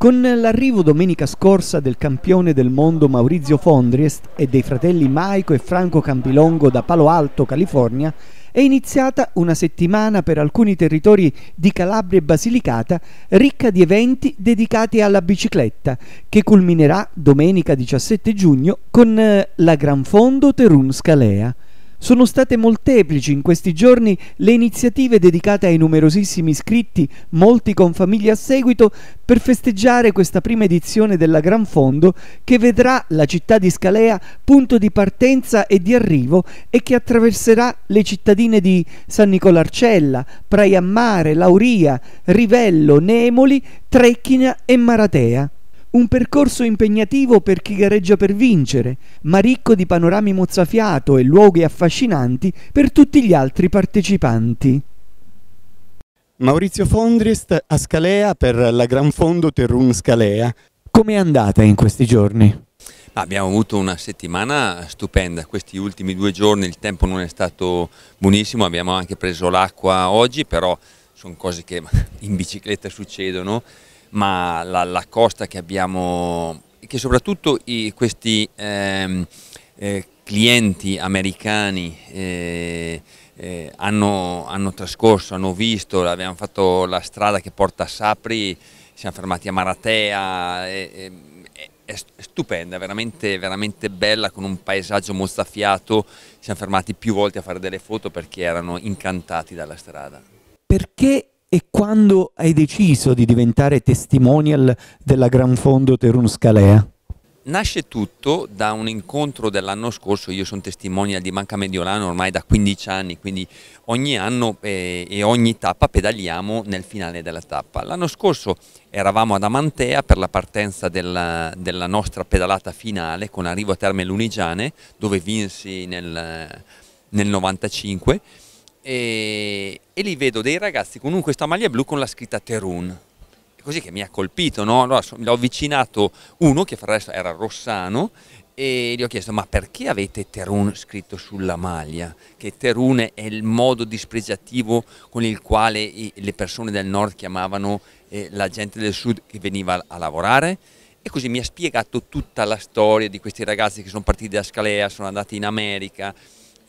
Con l'arrivo domenica scorsa del campione del mondo Maurizio Fondriest e dei fratelli Maico e Franco Campilongo da Palo Alto, California, è iniziata una settimana per alcuni territori di Calabria e Basilicata ricca di eventi dedicati alla bicicletta, che culminerà domenica 17 giugno con la Granfondo Terùn Scalea. Sono state molteplici in questi giorni le iniziative dedicate ai numerosissimi iscritti, molti con famiglie a seguito, per festeggiare questa prima edizione della Granfondo, che vedrà la città di Scalea punto di partenza e di arrivo e che attraverserà le cittadine di San Nicola Arcella, Praia a Mare, Lauria, Rivello, Nemoli, Trecchina e Maratea. Un percorso impegnativo per chi gareggia per vincere, ma ricco di panorami mozzafiato e luoghi affascinanti per tutti gli altri partecipanti. Maurizio Fondriest a Scalea per la Granfondo Terùn Scalea. Com'è andata in questi giorni? Abbiamo avuto una settimana stupenda, questi ultimi due giorni il tempo non è stato buonissimo, abbiamo anche preso l'acqua oggi, però sono cose che in bicicletta succedono. Ma la costa che abbiamo, che soprattutto questi clienti americani hanno trascorso, hanno visto, abbiamo fatto la strada che porta a Sapri, siamo fermati a Maratea, è stupenda, veramente, veramente bella, con un paesaggio mozzafiato, siamo fermati più volte a fare delle foto perché erano incantati dalla strada. Perché? E quando hai deciso di diventare testimonial della Granfondo Terùn Scalea? Nasce tutto da un incontro dell'anno scorso, io sono testimonial di Banca Mediolanum ormai da 15 anni, quindi ogni anno e ogni tappa pedaliamo nel finale della tappa. L'anno scorso eravamo ad Amantea per la partenza della nostra pedalata finale con arrivo a Terme Lunigiane, dove vinsi nel 95. E lì vedo dei ragazzi con questa maglia blu con la scritta Terùn, è così che mi ha colpito, no? Allora l'ho avvicinato uno che fra l'altro era Rossano e gli ho chiesto: ma perché avete Terùn scritto sulla maglia? Che Terùn è il modo dispregiativo con il quale le persone del nord chiamavano la gente del sud che veniva a lavorare. E così mi ha spiegato tutta la storia di questi ragazzi che sono partiti da Scalea, sono andati in America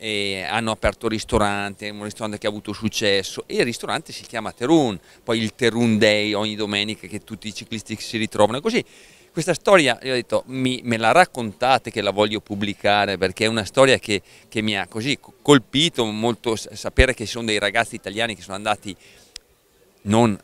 e hanno aperto un ristorante che ha avuto successo, e il ristorante si chiama Terùn, poi il Terùn Day ogni domenica che tutti i ciclisti si ritrovano. E così questa storia, io ho detto, me la raccontate che la voglio pubblicare, perché è una storia che mi ha così colpito molto, sapere che ci sono dei ragazzi italiani che sono andati non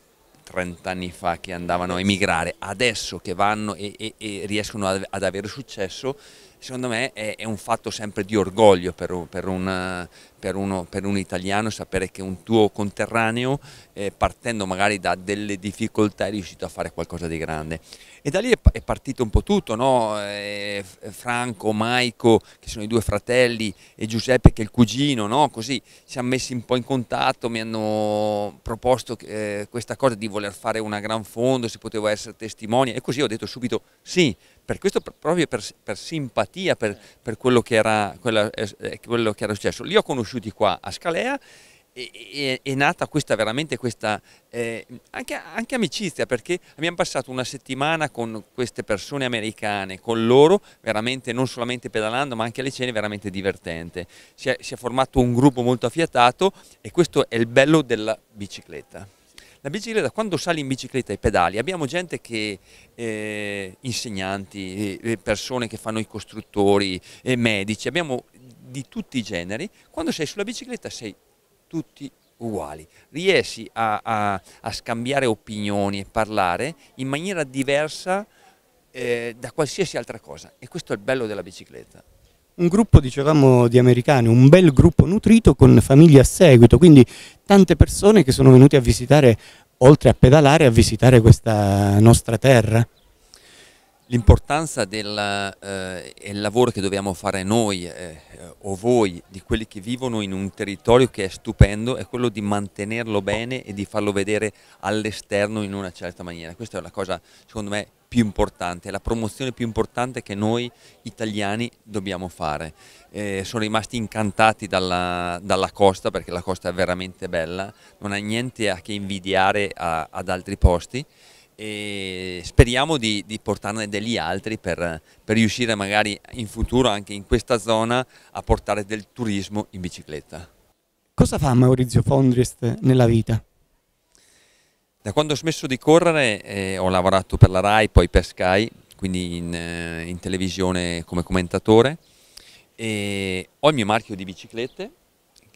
30 anni fa, che andavano a emigrare, adesso che vanno e riescono ad avere successo. Secondo me è un fatto sempre di orgoglio per un italiano sapere che un tuo conterraneo, partendo magari da delle difficoltà, è riuscito a fare qualcosa di grande. E da lì è partito un po' tutto, no? Franco, Maico, che sono i due fratelli, e Giuseppe che è il cugino, no? Così ci siamo messi un po' in contatto, mi hanno proposto questa cosa di voler fare una Granfondo, se potevo essere testimone, e così ho detto subito sì. Per questo, proprio per simpatia, per quello che era successo. Li ho conosciuti qua a Scalea e è nata questa, veramente questa anche amicizia, perché abbiamo passato una settimana con queste persone americane, con loro, veramente non solamente pedalando ma anche alle cene, veramente divertente. Si è formato un gruppo molto affiatato, e questo è il bello della bicicletta. La bicicletta, quando sali in bicicletta e pedali, abbiamo gente che, insegnanti, persone che fanno i costruttori, medici, abbiamo di tutti i generi. Quando sei sulla bicicletta sei tutti uguali, riesci a scambiare opinioni e parlare in maniera diversa da qualsiasi altra cosa, e questo è il bello della bicicletta. Un gruppo, dicevamo, di americani, un bel gruppo nutrito con famiglie a seguito, quindi tante persone che sono venute a visitare, oltre a pedalare, a visitare questa nostra terra. L'importanza del lavoro che dobbiamo fare noi o voi, di quelli che vivono in un territorio che è stupendo, è quello di mantenerlo bene e di farlo vedere all'esterno in una certa maniera. Questa è la cosa, secondo me, più importante, la promozione più importante che noi italiani dobbiamo fare. Sono rimasti incantati dalla costa, perché la costa è veramente bella, non ha niente che invidiare ad altri posti, e speriamo di portarne degli altri per riuscire magari in futuro anche in questa zona a portare del turismo in bicicletta. Cosa fa Maurizio Fondriest nella vita? Da quando ho smesso di correre ho lavorato per la Rai, poi per Sky, quindi in televisione come commentatore, e ho il mio marchio di biciclette,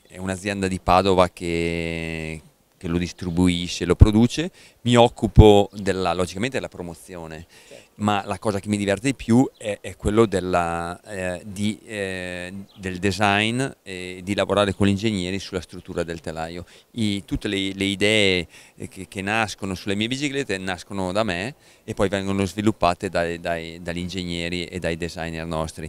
è un'azienda di Padova che lo distribuisce, lo produce. Mi occupo logicamente della promozione, ma la cosa che mi diverte di più è quello del design e di lavorare con gli ingegneri sulla struttura del telaio. Tutte le idee che nascono sulle mie biciclette nascono da me e poi vengono sviluppate dagli ingegneri e dai designer nostri.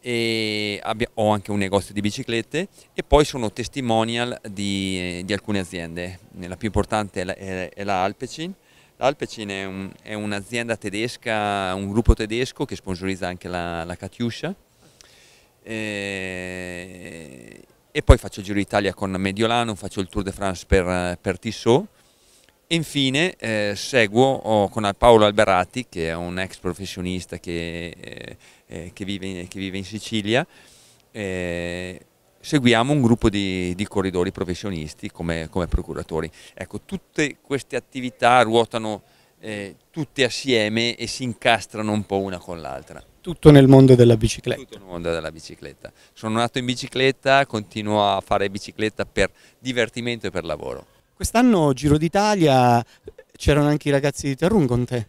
E ho anche un negozio di biciclette e poi sono testimonial di alcune aziende. La più importante è la Alpecin. L'Alpecin è un'azienda tedesca, un gruppo tedesco che sponsorizza anche la Katiusha, e poi faccio il Giro d'Italia con Mediolanum, faccio il Tour de France per Tissot, e infine seguo con Paolo Alberati, che è un ex professionista che vive in Sicilia. Seguiamo un gruppo di corridori professionisti come procuratori. Ecco, tutte queste attività ruotano tutte assieme e si incastrano un po' una con l'altra. Tutto nel mondo della bicicletta. Tutto nel mondo della bicicletta. Sono nato in bicicletta, continuo a fare bicicletta per divertimento e per lavoro. Quest'anno Giro d'Italia c'erano anche i ragazzi di Terùn con te?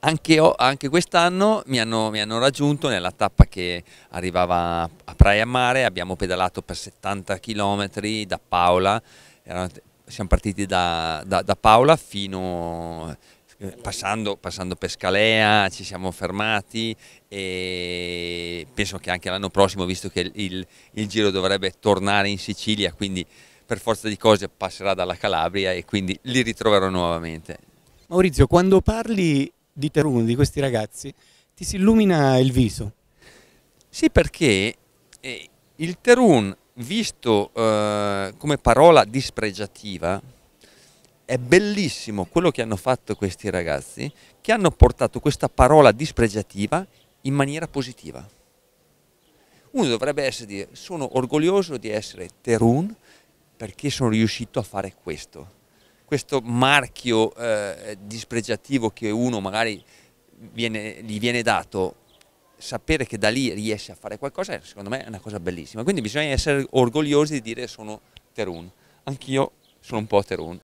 Anche quest'anno mi hanno raggiunto nella tappa che arrivava a Praia a Mare. Abbiamo pedalato per 70 km da Paola, siamo partiti da Paola fino, passando per Scalea, ci siamo fermati, e penso che anche l'anno prossimo, visto che il Giro dovrebbe tornare in Sicilia, quindi per forza di cose passerà dalla Calabria e quindi li ritroverò nuovamente. Maurizio, quando parli di Terùn, di questi ragazzi, ti si illumina il viso? Sì, perché il Terùn, visto come parola dispregiativa, è bellissimo quello che hanno fatto questi ragazzi, che hanno portato questa parola dispregiativa in maniera positiva. Uno dovrebbe dire: sono orgoglioso di essere Terùn perché sono riuscito a fare questo marchio dispregiativo che uno magari gli viene dato. Sapere che da lì riesce a fare qualcosa, secondo me è una cosa bellissima, quindi bisogna essere orgogliosi di dire sono Terùn. Anch'io sono un po' Terùn.